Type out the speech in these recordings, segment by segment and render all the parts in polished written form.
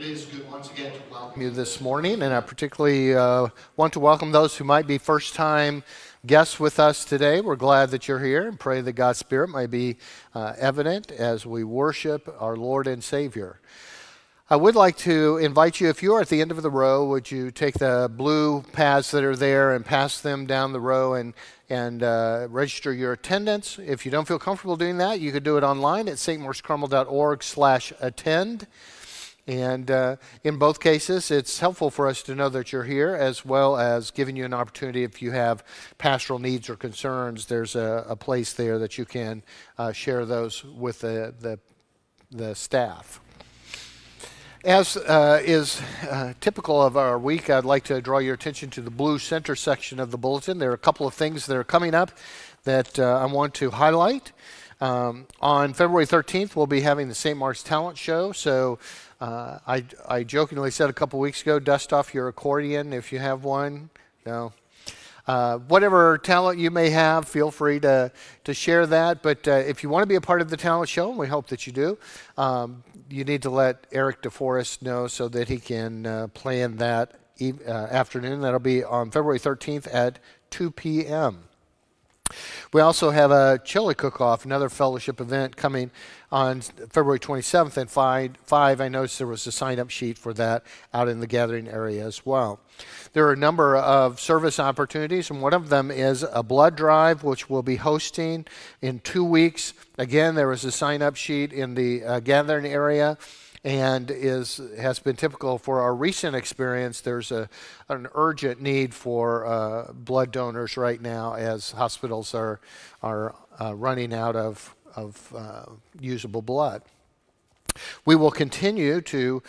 It is good once again to welcome you this morning, and I particularly want to welcome those who might be first-time guests with us today. We're glad that you're here and pray that God's Spirit might be evident as we worship our Lord and Savior. I would like to invite you, if you are at the end of the row, would you take the blue pads that are there and pass them down the row and register your attendance. If you don't feel comfortable doing that, you could do it online at stmarkscarmel.org/attend. And in both cases, it's helpful for us to know that you're here, as well as giving you an opportunity if you have pastoral needs or concerns. There's a place there that you can share those with the staff. As is typical of our week, I'd like to draw your attention to the blue center section of the bulletin. There are a couple of things that are coming up that I want to highlight. On February 13th, we'll be having the St. Mark's Talent Show. So I jokingly said a couple weeks ago, dust off your accordion if you have one. No. Whatever talent you may have, feel free to share that. But if you want to be a part of the talent show, and we hope that you do, you need to let Eric DeForest know so that he can plan that afternoon. That'll be on February 13th at 2 p.m. We also have a chili cook-off, another fellowship event coming on February 27th at 5. I noticed there was a sign-up sheet for that out in the gathering area as well. There are a number of service opportunities, and one of them is a blood drive, which we'll be hosting in 2 weeks. Again, there was a sign-up sheet in the gathering area. And has been typical for our recent experience. There's an urgent need for blood donors right now as hospitals are running out of usable blood. We will continue to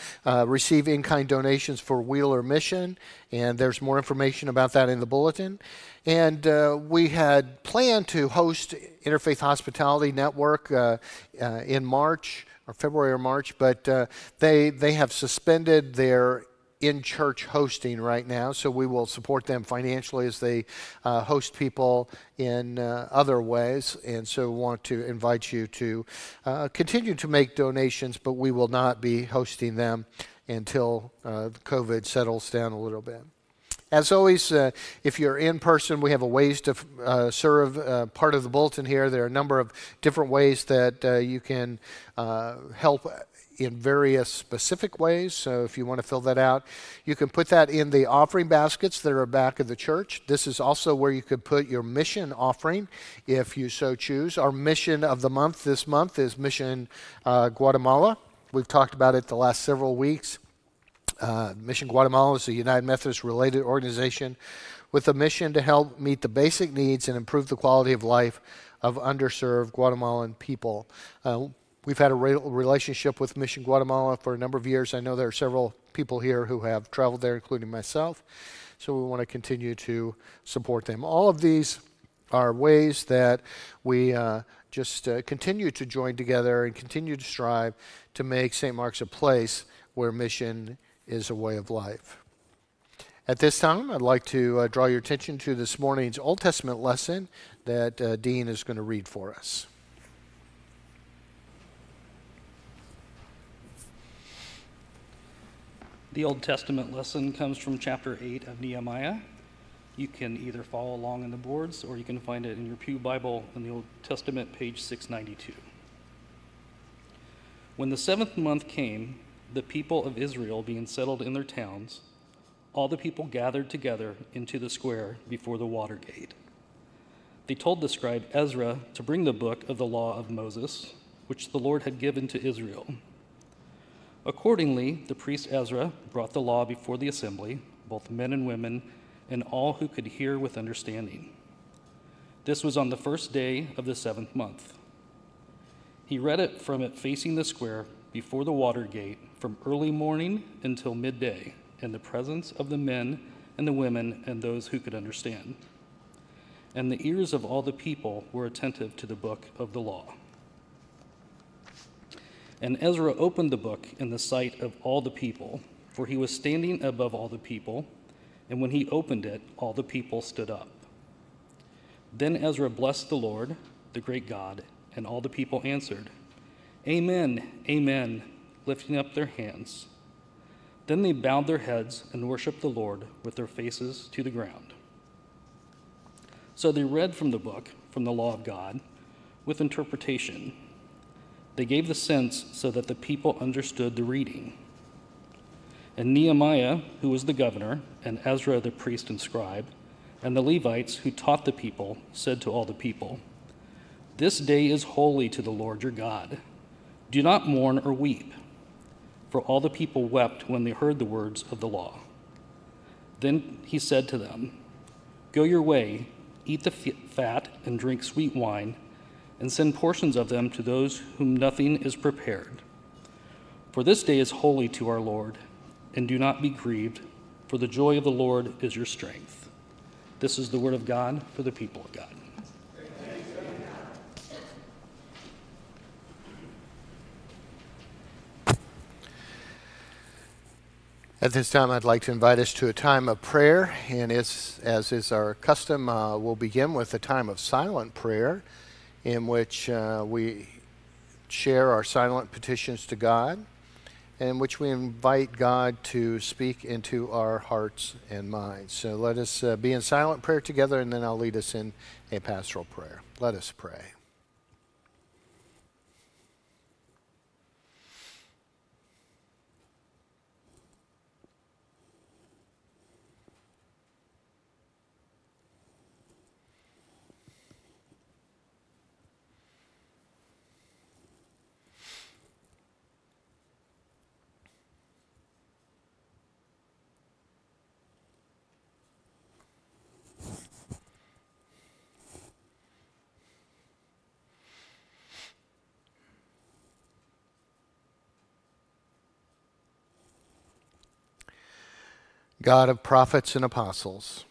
receive in-kind donations for Wheeler Mission, and there's more information about that in the bulletin. And we had planned to host Interfaith Hospitality Network in March, or February or March, but they have suspended their in-church hosting right now, so we will support them financially as they host people in other ways, and so want to invite you to continue to make donations, but we will not be hosting them until COVID settles down a little bit. As always, if you're in person, we have a ways to serve part of the bulletin here. There are a number of different ways that you can help in various specific ways. So if you want to fill that out, you can put that in the offering baskets that are back of the church. This is also where you could put your mission offering if you so choose. Our mission of the month this month is Mission Guatemala. We've talked about it the last several weeks. Mission Guatemala is a United Methodist-related organization with a mission to help meet the basic needs and improve the quality of life of underserved Guatemalan people. We've had a relationship with Mission Guatemala for a number of years. I know there are several people here who have traveled there, including myself, so we want to continue to support them. All of these are ways that we just continue to join together and continue to strive to make St. Mark's a place where mission is a way of life. At this time, I'd like to draw your attention to this morning's Old Testament lesson that Dean is going to read for us. The Old Testament lesson comes from chapter 8 of Nehemiah. You can either follow along in the boards or you can find it in your pew Bible in the Old Testament, page 692. When the seventh month came, the people of Israel being settled in their towns, all the people gathered together into the square before the water gate. They told the scribe Ezra to bring the book of the law of Moses, which the Lord had given to Israel. Accordingly, the priest Ezra brought the law before the assembly, both men and women, and all who could hear with understanding. This was on the first day of the seventh month. He read it from it facing the square before the water gate from early morning until midday, in the presence of the men and the women and those who could understand. And the ears of all the people were attentive to the book of the law. And Ezra opened the book in the sight of all the people, for he was standing above all the people, and when he opened it, all the people stood up. Then Ezra blessed the Lord, the great God, and all the people answered, "Amen, amen," lifting up their hands. Then they bowed their heads and worshiped the Lord with their faces to the ground. So they read from the book, from the law of God, with interpretation. They gave the sense so that the people understood the reading. And Nehemiah, who was the governor, and Ezra the priest and scribe, and the Levites who taught the people, said to all the people, "This day is holy to the Lord your God. Do not mourn or weep." For all the people wept when they heard the words of the law. Then he said to them, "Go your way, eat the fat and drink sweet wine, and send portions of them to those whom nothing is prepared. For this day is holy to our Lord, and do not be grieved, for the joy of the Lord is your strength." This is the word of God for the people of God. At this time, I'd like to invite us to a time of prayer, and as is our custom, we'll begin with a time of silent prayer in which we share our silent petitions to God, in which we invite God to speak into our hearts and minds. So let us be in silent prayer together, and then I'll lead us in a pastoral prayer. Let us pray. God of prophets and apostles,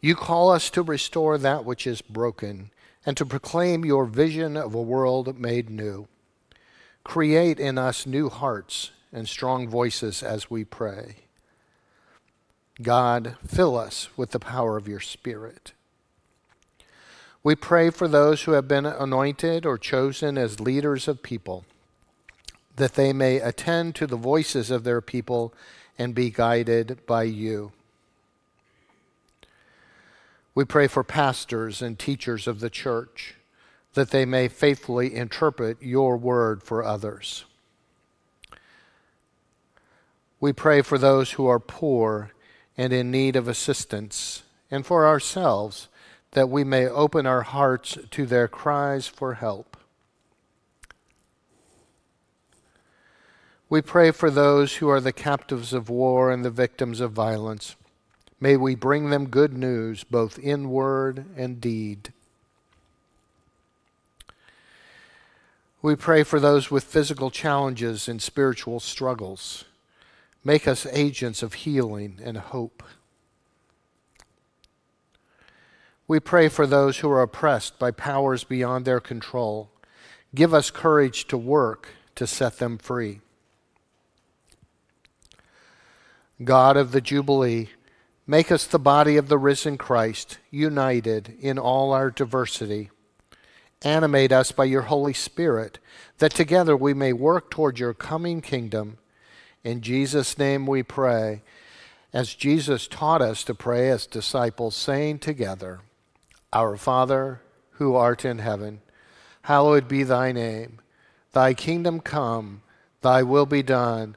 you call us to restore that which is broken and to proclaim your vision of a world made new. Create in us new hearts and strong voices as we pray. God, fill us with the power of your Spirit. We pray for those who have been anointed or chosen as leaders of people, that they may attend to the voices of their people and be guided by you. We pray for pastors and teachers of the church, that they may faithfully interpret your word for others. We pray for those who are poor and in need of assistance, and for ourselves, that we may open our hearts to their cries for help. We pray for those who are the captives of war and the victims of violence. May we bring them good news, both in word and deed. We pray for those with physical challenges and spiritual struggles. Make us agents of healing and hope. We pray for those who are oppressed by powers beyond their control. Give us courage to work to set them free. God of the Jubilee, make us the body of the risen Christ, united in all our diversity. Animate us by your Holy Spirit, that together we may work toward your coming kingdom. In Jesus' name we pray, as Jesus taught us to pray as disciples, saying together, "Our Father, who art in heaven, hallowed be thy name. Thy kingdom come, thy will be done,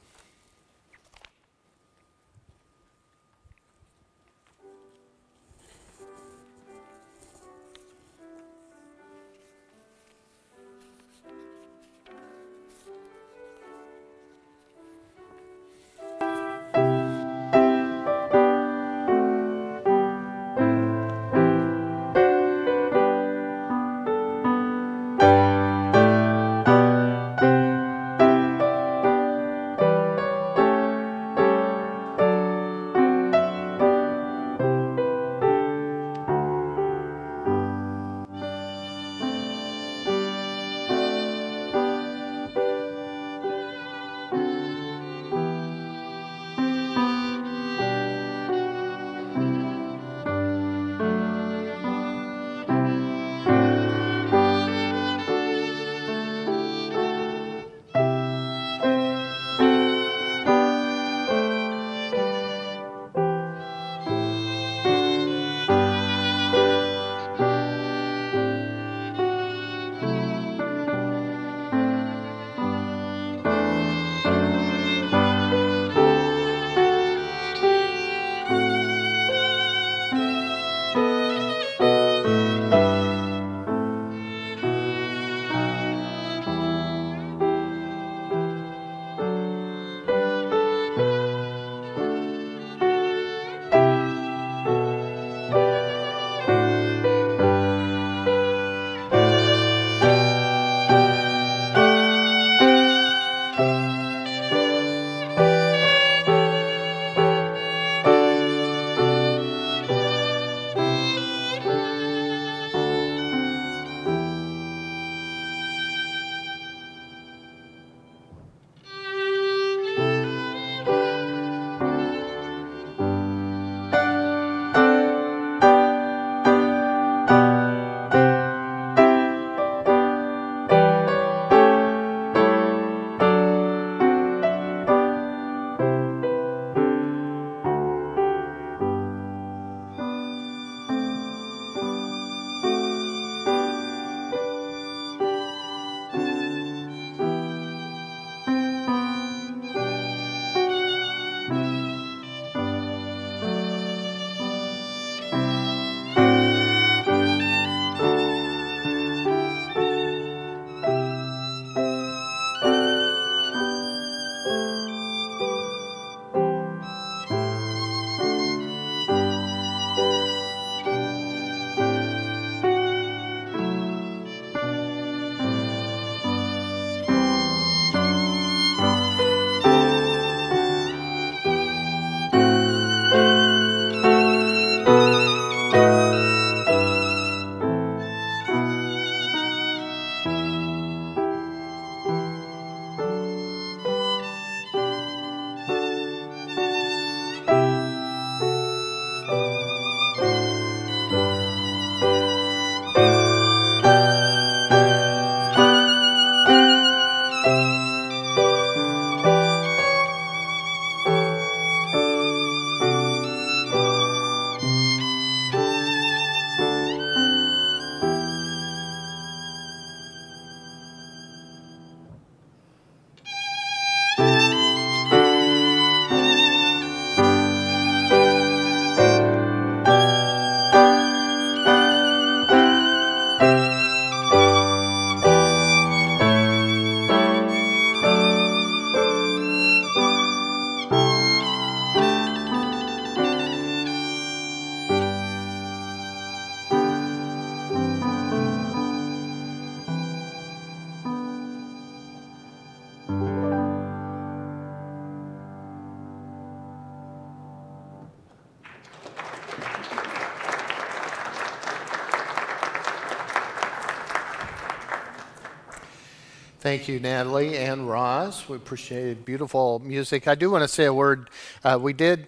Thank you, Natalie and Roz. We appreciated beautiful music. I do want to say a word. We did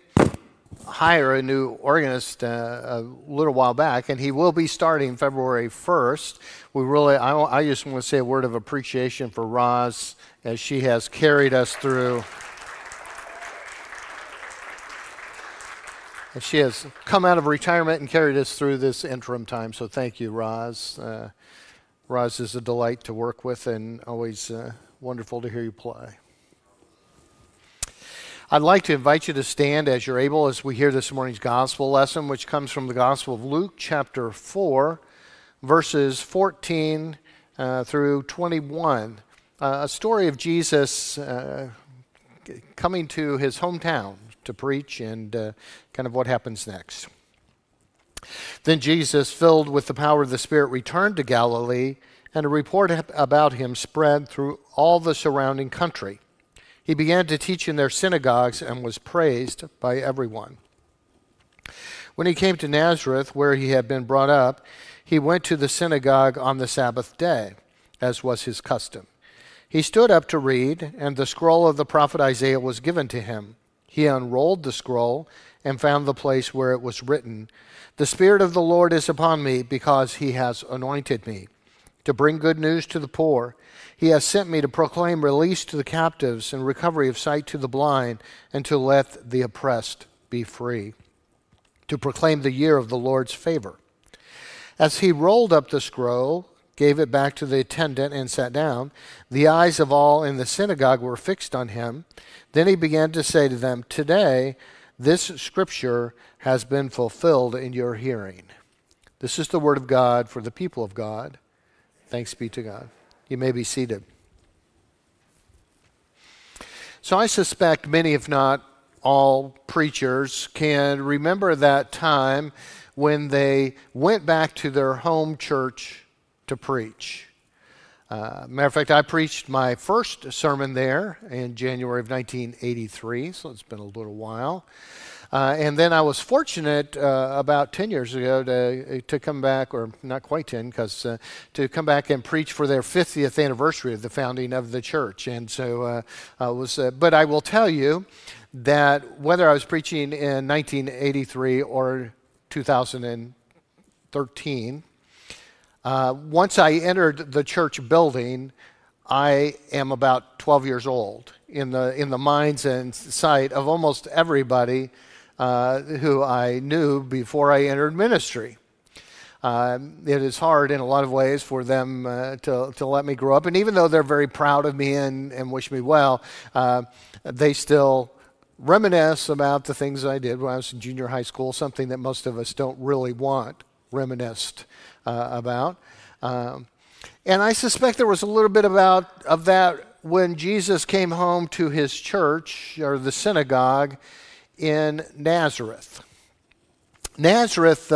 hire a new organist a little while back, and he will be starting February 1st. I just want to say a word of appreciation for Roz as she has carried us through. And she has come out of retirement and carried us through this interim time. So thank you, Roz. Roz is a delight to work with and always wonderful to hear you play. I'd like to invite you to stand as you're able as we hear this morning's gospel lesson, which comes from the Gospel of Luke, chapter 4, verses 14 through 21. A story of Jesus coming to his hometown to preach and kind of what happens next. Then Jesus, filled with the power of the Spirit, returned to Galilee, and a report about him spread through all the surrounding country. He began to teach in their synagogues and was praised by everyone. When he came to Nazareth, where he had been brought up, he went to the synagogue on the Sabbath day, as was his custom. He stood up to read, and the scroll of the prophet Isaiah was given to him. He unrolled the scroll and found the place where it was written, "The Spirit of the Lord is upon me, because he has anointed me to bring good news to the poor. He has sent me to proclaim release to the captives and recovery of sight to the blind, and to let the oppressed be free, to proclaim the year of the Lord's favor." As he rolled up the scroll, gave it back to the attendant, and sat down, the eyes of all in the synagogue were fixed on him. Then he began to say to them, "Today this scripture has been fulfilled in your hearing." This is the word of God for the people of God. Thanks be to God. You may be seated. So I suspect many, if not all, preachers can remember that time when they went back to their home church to preach. Matter of fact, I preached my first sermon there in January of 1983, so it's been a little while. And then I was fortunate about 10 years ago to come back, or not quite 10, because to come back and preach for their 50th anniversary of the founding of the church. And so but I will tell you that whether I was preaching in 1983 or 2013, once I entered the church building, I am about 12 years old in the minds and sight of almost everybody who I knew before I entered ministry. It is hard in a lot of ways for them to let me grow up. And even though they're very proud of me and wish me well, they still reminisce about the things I did when I was in junior high school, something that most of us don't really want reminisced about. And I suspect there was a little bit of that when Jesus came home to his church, or the synagogue, in Nazareth. Nazareth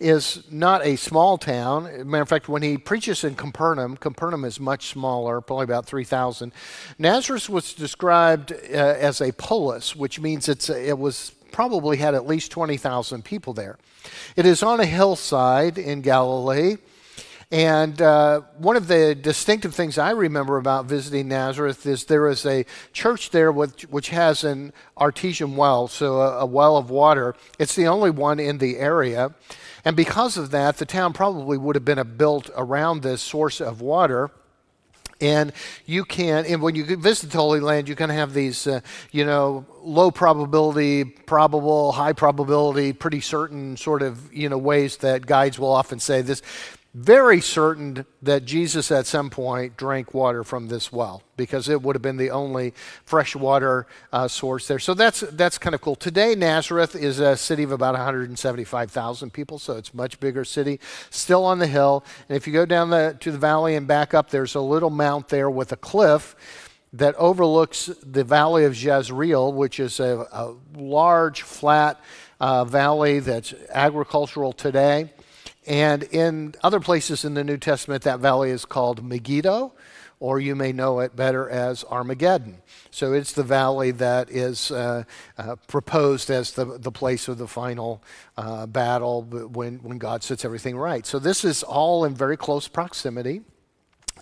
is not a small town. As a matter of fact, when he preaches in Capernaum, Capernaum is much smaller, probably about 3,000. Nazareth was described as a polis, which means it probably had at least 20,000 people there. It is on a hillside in Galilee. And one of the distinctive things I remember about visiting Nazareth is there is a church there which has an artesian well, so a well of water. It's the only one in the area. And because of that, the town probably would have been built around this source of water. And when you visit the Holy Land, you can have these, low probability, probable, high probability, pretty certain sort of, ways that guides will often say this. Very certain that Jesus at some point drank water from this well, because it would have been the only fresh water source there. So that's kind of cool. Today, Nazareth is a city of about 175,000 people, so it's a much bigger city, still on the hill. And if you go down to the valley and back up, there's a little mount there with a cliff that overlooks the Valley of Jezreel, which is a large, flat valley that's agricultural today. And in other places in the New Testament, that valley is called Megiddo, or you may know it better as Armageddon. So it's the valley that is proposed as the place of the final battle when God sets everything right. So this is all in very close proximity.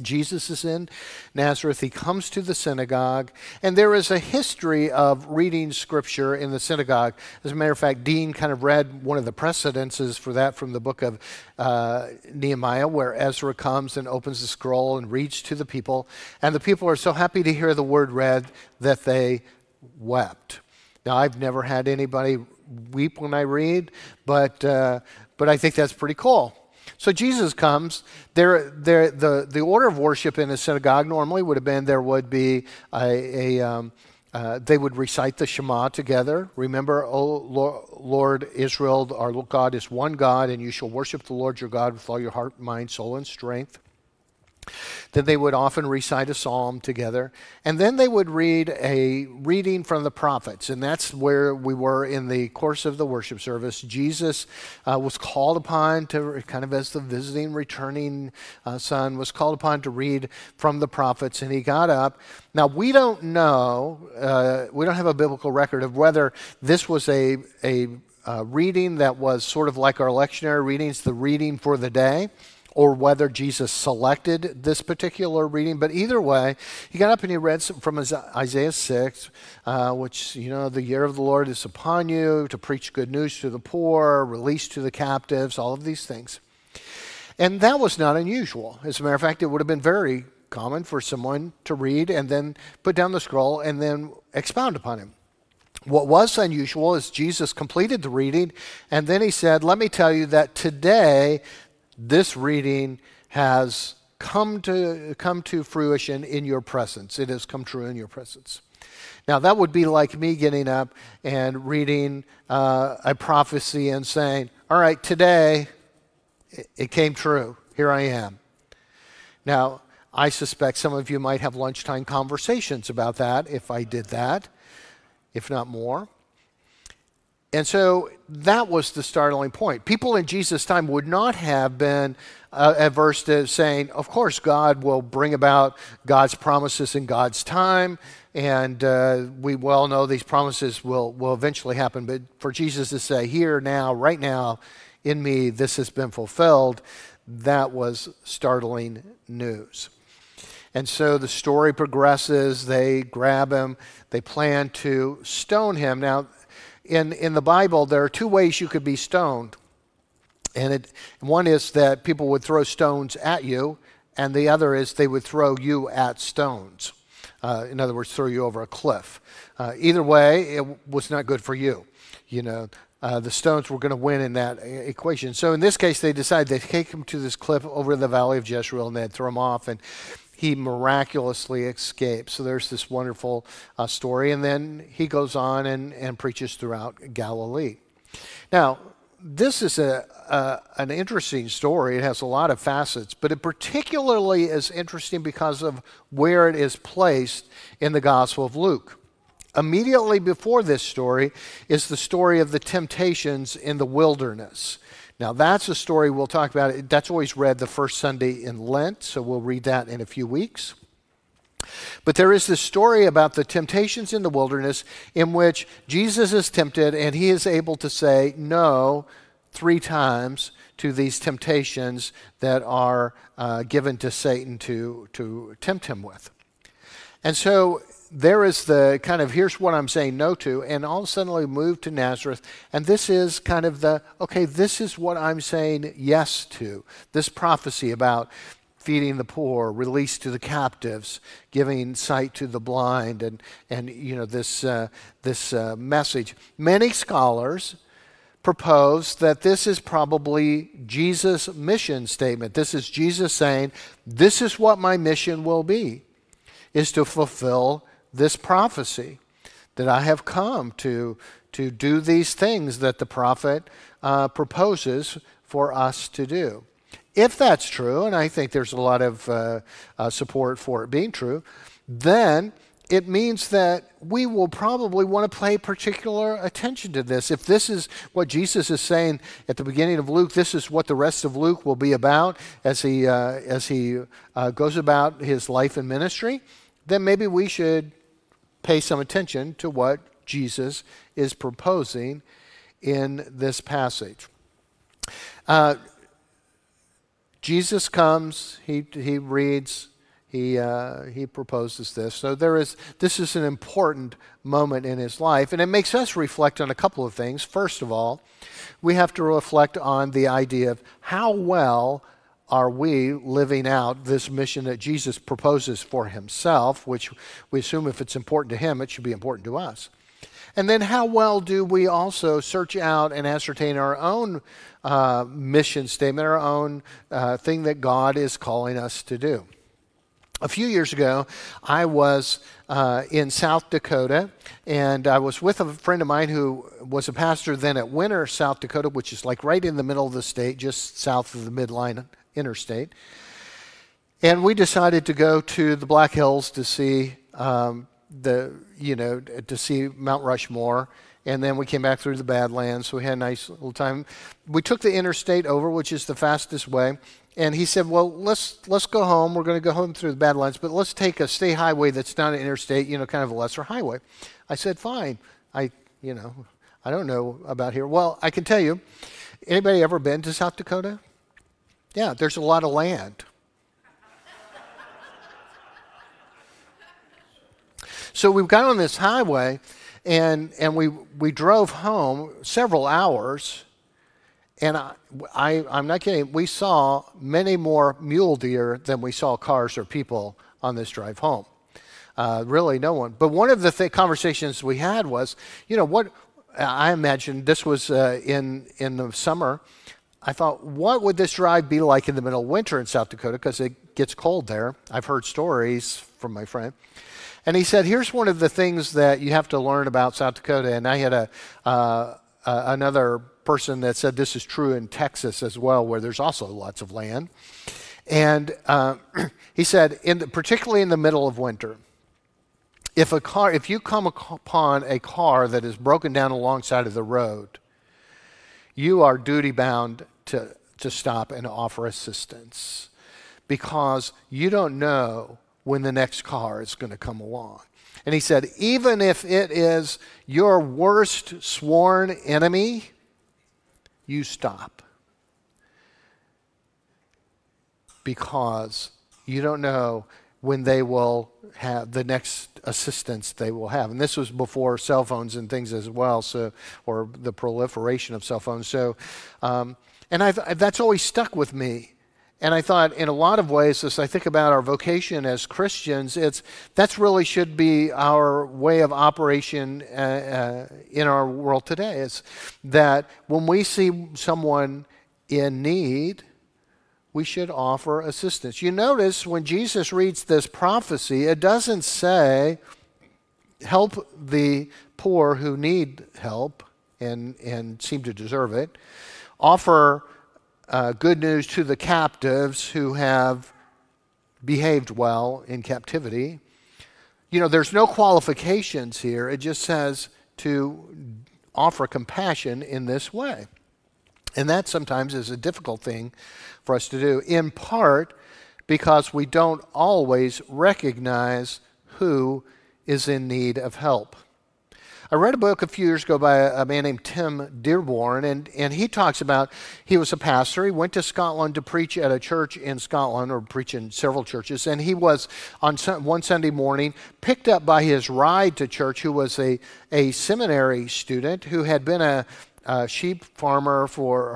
Jesus is in Nazareth. He comes to the synagogue, and there is a history of reading scripture in the synagogue. As a matter of fact, Dean kind of read one of the precedences for that from the book of Nehemiah, where Ezra comes and opens the scroll and reads to the people, and the people are so happy to hear the word read that they wept. Now, I've never had anybody weep when I read, but I think that's pretty cool. So Jesus comes. The order of worship in a synagogue normally would have been there would be they would recite the Shema together. Remember, O Lord Israel, our God is one God, and you shall worship the Lord your God with all your heart, mind, soul, and strength. Then they would often recite a psalm together, and then they would read a reading from the prophets, and that's where we were in the course of the worship service. Jesus was called upon to, kind of as the visiting, returning son, was called upon to read from the prophets, and he got up. Now, we don't know, we don't have a biblical record of whether this was a reading that was sort of like our lectionary readings, the reading for the day, or whether Jesus selected this particular reading. But either way, he got up and he read from Isaiah 6, which, you know, the year of the Lord is upon you, to preach good news to the poor, release to the captives, all of these things. And that was not unusual. As a matter of fact, it would have been very common for someone to read and then put down the scroll and then expound upon him. What was unusual is Jesus completed the reading, and then he said, let me tell you that today this reading has come to fruition in your presence. It has come true in your presence. Now, that would be like me getting up and reading a prophecy and saying, all right, today it came true. Here I am. Now, I suspect some of you might have lunchtime conversations about that if I did that, if not more. And so that was the startling point. People in Jesus' time would not have been averse to saying, of course, God will bring about God's promises in God's time, and we well know these promises will eventually happen. But for Jesus to say, here, now, right now, in me, this has been fulfilled, that was startling news. And so the story progresses. They grab him. They plan to stone him. Now, in the Bible, there are two ways you could be stoned. And one is that people would throw stones at you, and the other is they would throw you at stones. In other words, throw you over a cliff. Either way, it was not good for you. You know, the stones were going to win in that equation. So in this case, they decided they'd take him to this cliff over the Valley of Jezreel, and they'd throw him off, and he miraculously escapes. So there's this wonderful story. And then he goes on and preaches throughout Galilee. Now, this is an interesting story. It has a lot of facets, but it particularly is interesting because of where it is placed in the Gospel of Luke. Immediately before this story is the story of the temptations in the wilderness. Now, that's a story we'll talk about. That's always read the first Sunday in Lent, so we'll read that in a few weeks. But there is this story about the temptations in the wilderness in which Jesus is tempted, and he is able to say no 3 times to these temptations that are given to Satan to tempt him with. And so there is the kind of, here's what I'm saying no to, and all of a sudden we move to Nazareth, and this is kind of the, okay, this is what I'm saying yes to. This prophecy about feeding the poor, release to the captives, giving sight to the blind, and you know, this message. Many scholars propose that this is probably Jesus' mission statement. This is Jesus saying, this is what my mission will be, is to fulfill this prophecy that I have come to do these things that the prophet proposes for us to do. If that's true, and I think there's a lot of support for it being true, then it means that we will probably want to pay particular attention to this. If this is what Jesus is saying at the beginning of Luke, this is what the rest of Luke will be about as he goes about his life and ministry, then maybe we should pay some attention to what Jesus is proposing in this passage. Jesus comes, he reads, he proposes this. So this is an important moment in his life, and it makes us reflect on a couple of things. First of all, we have to reflect on the idea of how well are we living out this mission that Jesus proposes for himself, which we assume if it's important to him, it should be important to us. And then how well do we also search out and ascertain our own mission statement, our own thing that God is calling us to do? A few years ago, I was in South Dakota, and I was with a friend of mine who was a pastor then at Winter, South Dakota, which is like right in the middle of the state, just south of the Midline Interstate. And we decided to go to the Black Hills to see to see Mount Rushmore, and then we came back through the Badlands, so we had a nice little time. We took the interstate over, which is the fastest way, and he said, well, let's go home. We're going to go home through the Badlands, but let's take a state highway that's not an interstate, kind of a lesser highway. I said, fine. I don't know about here. Well, I can tell you, anybody ever been to South Dakota? Yeah, there's a lot of land. So we got on this highway, and we drove home several hours, and I'm not kidding, we saw many more mule deer than we saw cars or people on this drive home. Really, no one. But one of the conversations we had was, what I imagined this was in the summer. I thought, what would this drive be like in the middle of winter in South Dakota, because it gets cold there. I've heard stories from my friend. And he said, here's one of the things that you have to learn about South Dakota. And I had another person that said this is true in Texas as well, where there's also lots of land. And he said, particularly in the middle of winter, if you come upon a car that is broken down alongside of the road, you are duty-bound to stop and offer assistance, because you don't know when the next car is going to come along. And he said, even if it is your worst sworn enemy, you stop, because you don't know when they will have the next assistance they will have. And this was before cell phones and things as well, so, or the proliferation of cell phones. So, and that's always stuck with me. And I thought, in a lot of ways, as I think about our vocation as Christians, that really should be our way of operation in our world today. Is that when we see someone in need, we should offer assistance. You notice when Jesus reads this prophecy, it doesn't say, help the poor who need help and seem to deserve it. Offer good news to the captives who have behaved well in captivity. There's no qualifications here. It just says to offer compassion in this way. And that sometimes is a difficult thing for us to do, in part because we don't always recognize who is in need of help. I read a book a few years ago by a man named Tim Dearborn, and he talks about, he was a pastor. He went to Scotland to preach at a church in Scotland, or preach in several churches, and he was, on one Sunday morning, picked up by his ride to church, who was a seminary student who had been a sheep farmer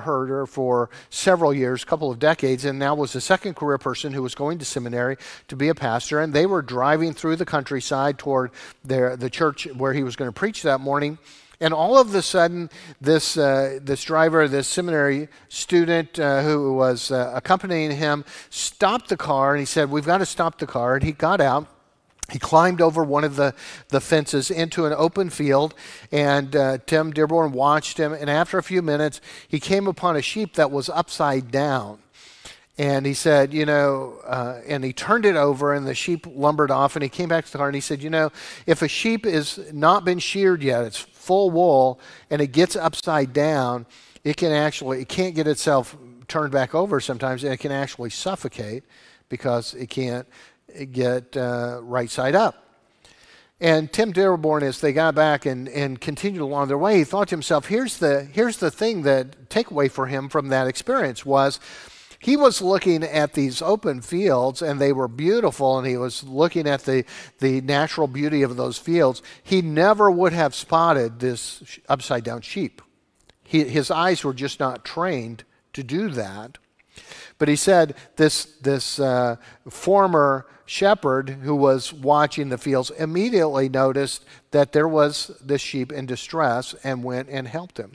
herder for several years, couple of decades, and now was the second career person who was going to seminary to be a pastor. And they were driving through the countryside toward the church where he was going to preach that morning. And all of a sudden, this seminary student who was accompanying him, stopped the car, and he said, "We've got to stop the car." And he got out. He climbed over one of the fences into an open field, and Tim Dearborn watched him, and after a few minutes, he came upon a sheep that was upside down. And he said, and he turned it over, and the sheep lumbered off, and he came back to the car, and he said, if a sheep has not been sheared yet, it's full wool, and it gets upside down, it can't get itself turned back over sometimes, and it can actually suffocate because it can't get right side up. And Tim Dearborn, as they got back and continued along their way, he thought to himself, here's the thing, that takeaway for him from that experience was, He was looking at these open fields, and they were beautiful, and he was looking at the natural beauty of those fields. He never would have spotted this upside-down sheep. His eyes were just not trained to do that. But he said this former shepherd who was watching the fields immediately noticed that there was this sheep in distress and went and helped him.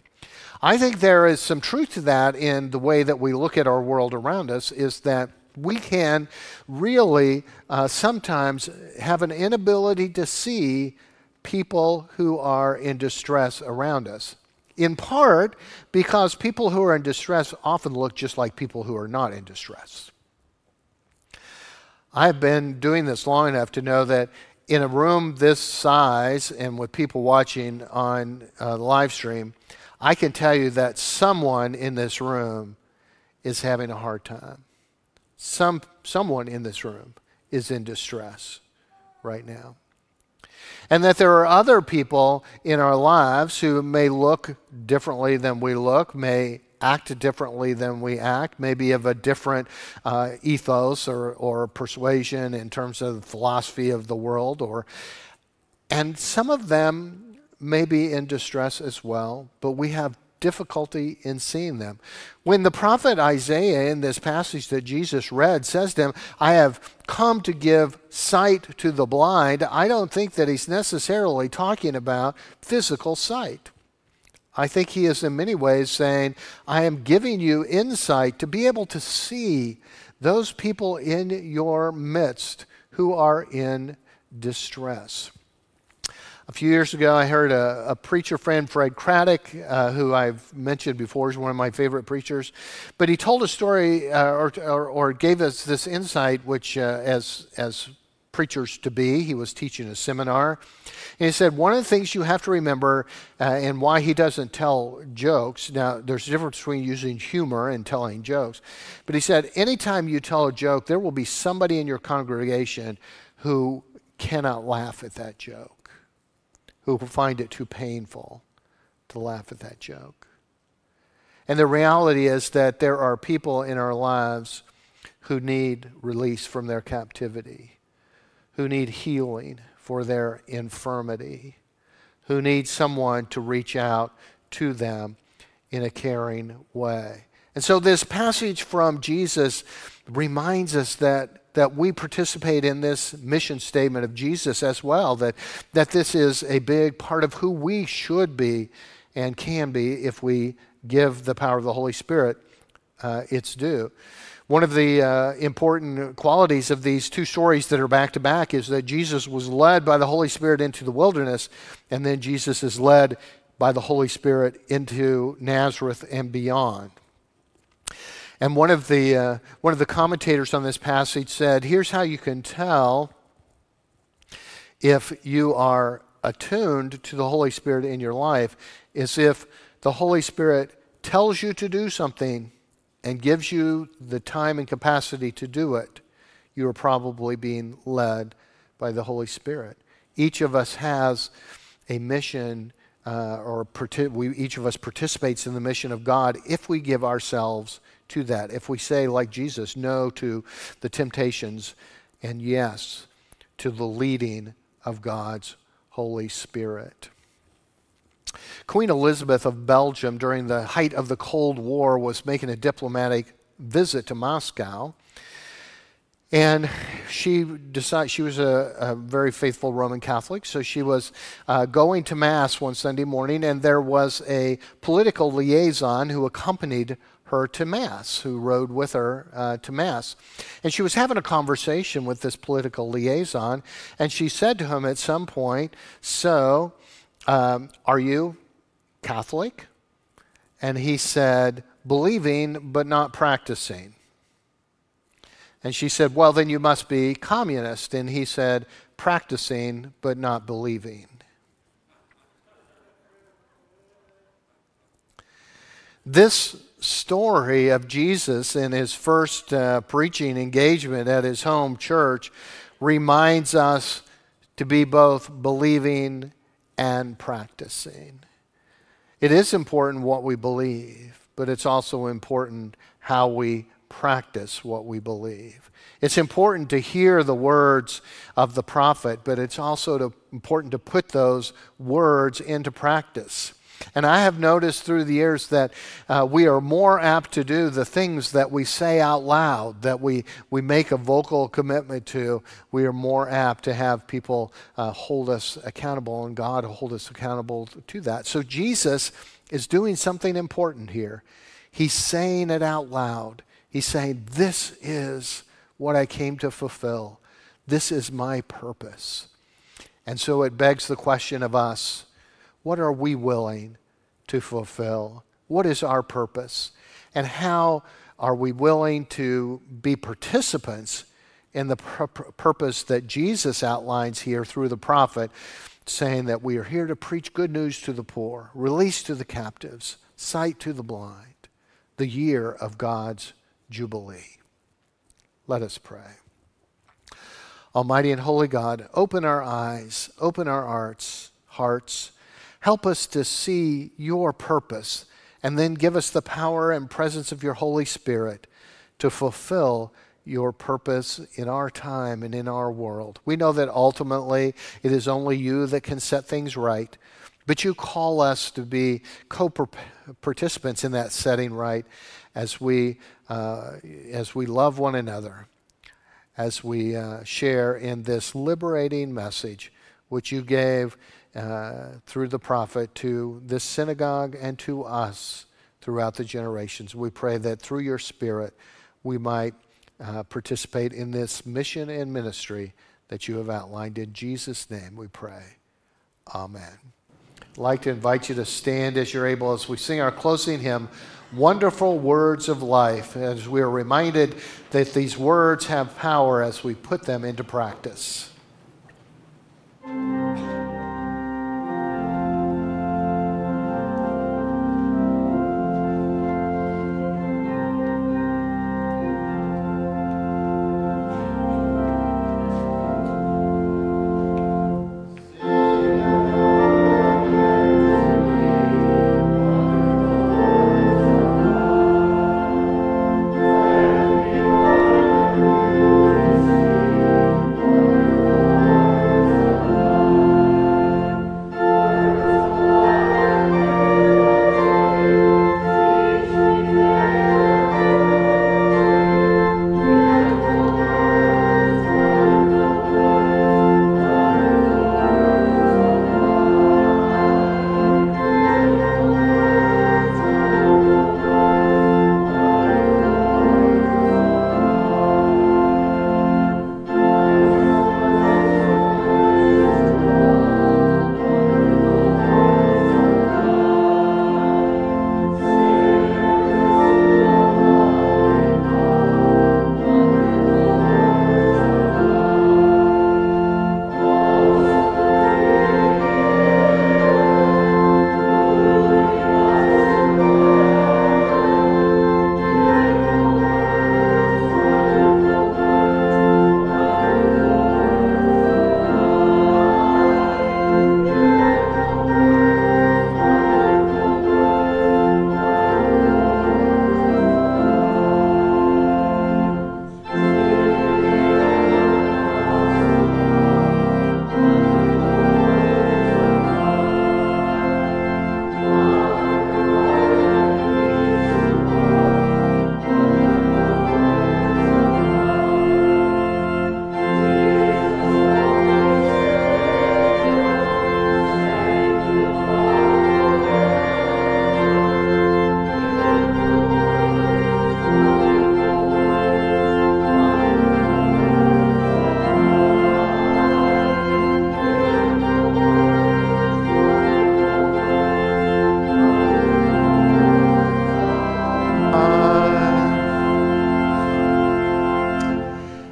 I think there is some truth to that in the way that we look at our world around us, is that we can really sometimes have an inability to see people who are in distress around us. In part because people who are in distress often look just like people who are not in distress. I've been doing this long enough to know that in a room this size and with people watching on the live stream, I can tell you that someone in this room is having a hard time. Someone in this room is in distress right now. And that there are other people in our lives who may look differently than we look, may act differently than we act, maybe of a different ethos or persuasion in terms of the philosophy of the world. And some of them may be in distress as well, but we have difficulty in seeing them. When the prophet Isaiah, in this passage that Jesus read, says to him, "I have come to give sight to the blind," I don't think that he's necessarily talking about physical sight. I think he is in many ways saying, I am giving you insight to be able to see those people in your midst who are in distress. A few years ago, I heard a preacher friend, Fred Craddock, who I've mentioned before, is one of my favorite preachers. But he told a story, or gave us this insight, which as preachers to be, he was teaching a seminar. And he said, one of the things you have to remember, and why he doesn't tell jokes. Now, there's a difference between using humor and telling jokes. But he said, anytime you tell a joke, there will be somebody in your congregation who cannot laugh at that joke, who will find it too painful to laugh at that joke. And the reality is that there are people in our lives who need release from their captivity, who need healing for their infirmity, who need someone to reach out to them in a caring way. And so this passage from Jesus reminds us that we participate in this mission statement of Jesus as well, that this is a big part of who we should be and can be if we give the power of the Holy Spirit its due. One of the important qualities of these two stories that are back-to-back is that Jesus was led by the Holy Spirit into the wilderness, and then Jesus is led by the Holy Spirit into Nazareth and beyond. And one of the commentators on this passage said, here's how you can tell if you are attuned to the Holy Spirit in your life, is if the Holy Spirit tells you to do something and gives you the time and capacity to do it, you are probably being led by the Holy Spirit. Each of us has a mission, each of us participates in the mission of God if we give ourselves to that, if we say, like Jesus, no to the temptations and yes to the leading of God's Holy Spirit. Queen Elizabeth of Belgium, during the height of the Cold War, was making a diplomatic visit to Moscow, and she was a very faithful Roman Catholic, so she was going to Mass one Sunday morning, and there was a political liaison who accompanied her to Mass, who rode with her to Mass. And she was having a conversation with this political liaison, and she said to him at some point, so, are you Catholic? And he said, believing but not practicing. And she said, well, then you must be communist. And he said, practicing but not believing. This story of Jesus in his first preaching engagement at his home church reminds us to be both believing and practicing. It is important what we believe, but it's also important how we practice what we believe. It's important to hear the words of the prophet, but it's also important to put those words into practice. And I have noticed through the years that we are more apt to do the things that we say out loud, that we make a vocal commitment to. We are more apt to have people hold us accountable, and God hold us accountable to that. So Jesus is doing something important here. He's saying it out loud. He's saying, this is what I came to fulfill. This is my purpose. And so it begs the question of us, what are we willing to fulfill? What is our purpose? And how are we willing to be participants in the purpose that Jesus outlines here through the prophet, saying that we are here to preach good news to the poor, release to the captives, sight to the blind, the year of God's jubilee. Let us pray. Almighty and holy God, open our eyes, open our hearts, help us to see your purpose, and then give us the power and presence of your Holy Spirit to fulfill your purpose in our time and in our world. We know that ultimately it is only you that can set things right, but you call us to be co-participants in that setting right as we love one another, as we share in this liberating message which you gave through the prophet to this synagogue and to us throughout the generations. We pray that through your Spirit we might participate in this mission and ministry that you have outlined. In Jesus' name we pray. Amen. I'd like to invite you to stand as you're able as we sing our closing hymn, Wonderful Words of Life, as we are reminded that these words have power as we put them into practice.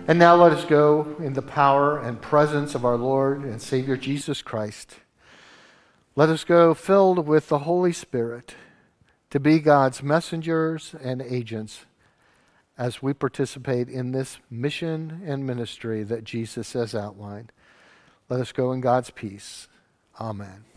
And now let us go in the power and presence of our Lord and Savior Jesus Christ. Let us go filled with the Holy Spirit to be God's messengers and agents as we participate in this mission and ministry that Jesus has outlined. Let us go in God's peace. Amen.